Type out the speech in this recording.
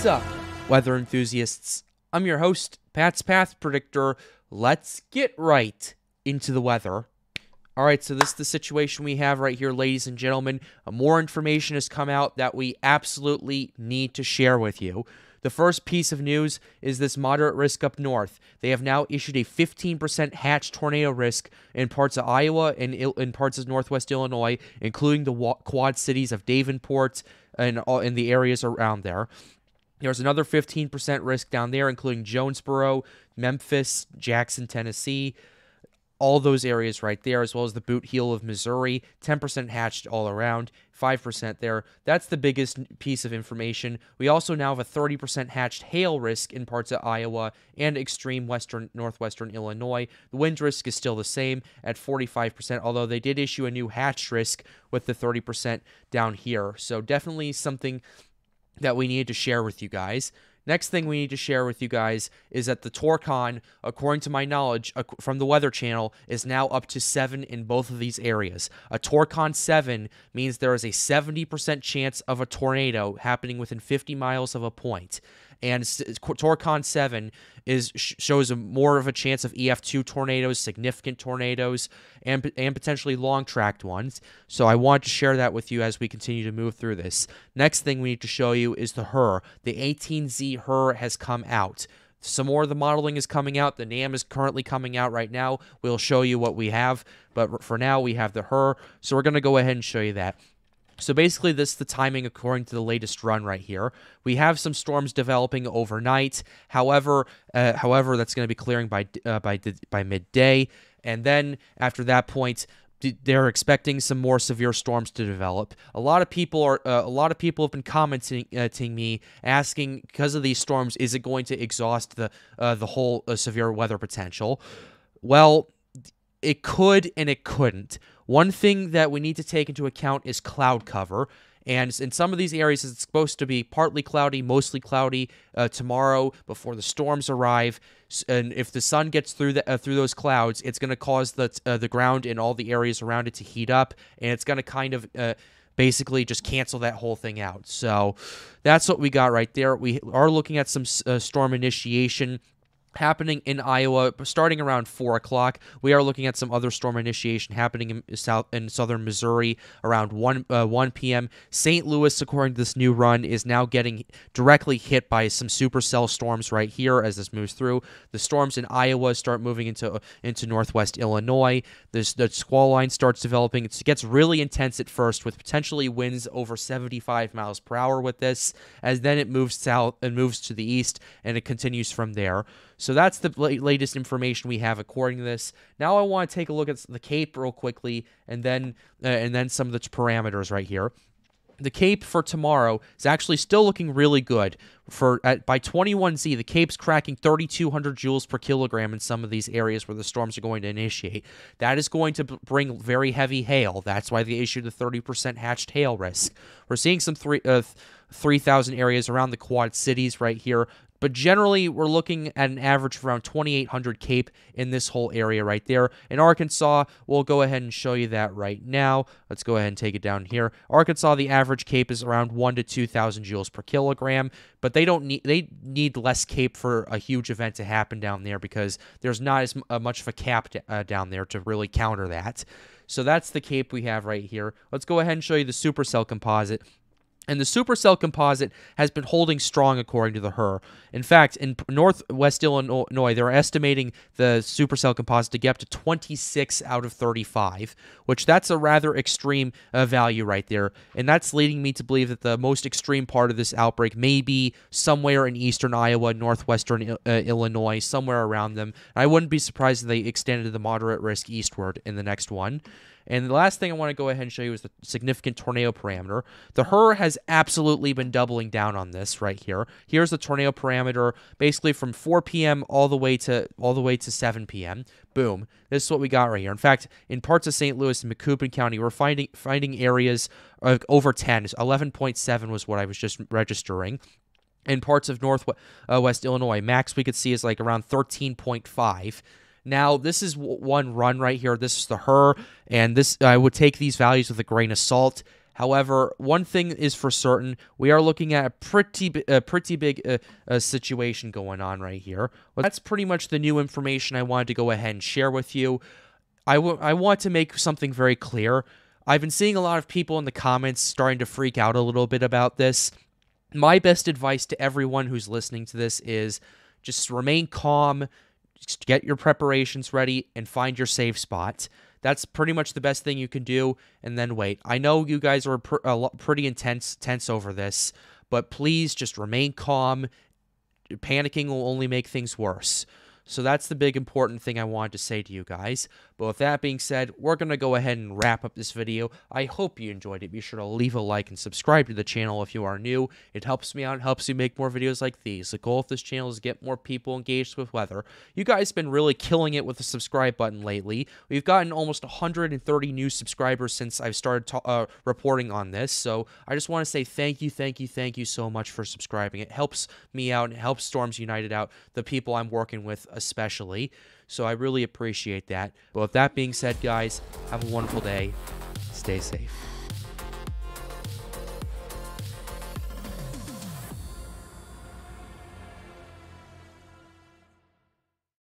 What's up, weather enthusiasts? I'm your host, Pat's Path Predictor. Let's get right into the weather. Alright, so this is the situation we have right here, ladies and gentlemen. More information has come out that we absolutely need to share with you. The first piece of news is this moderate risk up north. They have now issued a 15% hatch tornado risk in parts of Iowa and in parts of northwest Illinois, including the Quad Cities of Davenport and in the areas around there. There's another 15% risk down there, including Jonesboro, Memphis, Jackson, Tennessee, all those areas right there, as well as the boot heel of Missouri, 10% hatched all around, 5% there. That's the biggest piece of information. We also now have a 30% hatched hail risk in parts of Iowa and extreme western northwestern Illinois. The wind risk is still the same at 45%, although they did issue a new hatch risk with the 30% down here. So definitely something that we need to share with you guys. Next thing we need to share with you guys is that the Torcon, according to my knowledge from the Weather Channel, is now up to 7 in both of these areas. A Torcon 7 means there is a 70% chance of a tornado happening within 50 miles of a point. And Torcon 7 shows more of a chance of EF2 tornadoes, significant tornadoes, and potentially long-tracked ones. So I want to share that with you as we continue to move through this. Next thing we need to show you is the HRRR. The 18Z HRRR has come out. Some more of the modeling is coming out. The NAM is currently coming out right now. We'll show you what we have. But for now, we have the HRRR. So we're going to go ahead and show you that. So basically, this is the timing according to the latest run right here. We have some storms developing overnight. However, that's going to be clearing by midday, and then after that point, they're expecting some more severe storms to develop. A lot of people have been commenting to me asking, because of these storms, is it going to exhaust the whole severe weather potential? Well, it could and it couldn't. One thing that we need to take into account is cloud cover. And in some of these areas, it's supposed to be partly cloudy, mostly cloudy tomorrow before the storms arrive. And if the sun gets through those clouds, it's going to cause the ground and all the areas around it to heat up. And it's going to kind of basically just cancel that whole thing out. So that's what we got right there. We are looking at some storm initiation happening in Iowa starting around 4 o'clock. We are looking at some other storm initiation happening in southern Missouri around 1 p.m. St. Louis, according to this new run, is now getting directly hit by some supercell storms right here as this moves through. The storms in Iowa start moving into northwest Illinois. The squall line starts developing. It gets really intense at first with potentially winds over 75 miles per hour with this, as then it moves south and moves to the east and it continues from there. So that's the latest information we have according to this. Now I want to take a look at the CAPE real quickly, and then some of the parameters right here. The CAPE for tomorrow is actually still looking really good. By 21Z, the CAPE's cracking 3,200 joules per kilogram in some of these areas where the storms are going to initiate. That is going to bring very heavy hail. That's why they issued the 30% hatched hail risk. We're seeing some 3,000 areas around the Quad Cities right here. But generally, we're looking at an average of around 2,800 CAPE in this whole area right there. In Arkansas, we'll go ahead and show you that right now. Let's go ahead and take it down here. Arkansas, the average CAPE is around 1,000 to 2,000 joules per kilogram, but they need less CAPE for a huge event to happen down there because there's not as much of a cap down there to really counter that. So that's the CAPE we have right here. Let's go ahead and show you the supercell composite. And the supercell composite has been holding strong according to the HRRR. In fact, in northwest Illinois, they're estimating the supercell composite to get up to 26 out of 35, which that's a rather extreme value right there. And that's leading me to believe that the most extreme part of this outbreak may be somewhere in eastern Iowa, northwestern Illinois, somewhere around them. And I wouldn't be surprised if they extended the moderate risk eastward in the next one. And the last thing I want to go ahead and show you is the significant tornado parameter. The HRRR has absolutely been doubling down on this right here. Here's the tornado parameter, basically from 4 p.m. all the way to 7 p.m. Boom. This is what we got right here. In fact, in parts of St. Louis and Macoupin County, we're finding areas of over 10. 11.7 was what I was just registering. In parts of northwest Illinois, max we could see is like around 13.5. Now, this is one run right here. This is the HRRR, and I would take these values with a grain of salt. However, one thing is for certain, we are looking at a pretty big situation going on right here. Well, that's pretty much the new information I wanted to go ahead and share with you. I want to make something very clear. I've been seeing a lot of people in the comments starting to freak out a little bit about this. My best advice to everyone who's listening to this is just remain calm, just get your preparations ready, and find your safe spot. That's pretty much the best thing you can do, and then wait. I know you guys are pretty tense over this, but please just remain calm. Panicking will only make things worse. So that's the big important thing I wanted to say to you guys. But with that being said, we're going to go ahead and wrap up this video. I hope you enjoyed it. Be sure to leave a like and subscribe to the channel if you are new. It helps me out. It helps you make more videos like these. The goal of this channel is to get more people engaged with weather. You guys have been really killing it with the subscribe button lately. We've gotten almost 130 new subscribers since I've started reporting on this. So I just want to say thank you so much for subscribing. It helps me out. And it helps Storms United out, the people I'm working with, especially. So I really appreciate that. But with that being said, guys, have a wonderful day. Stay safe.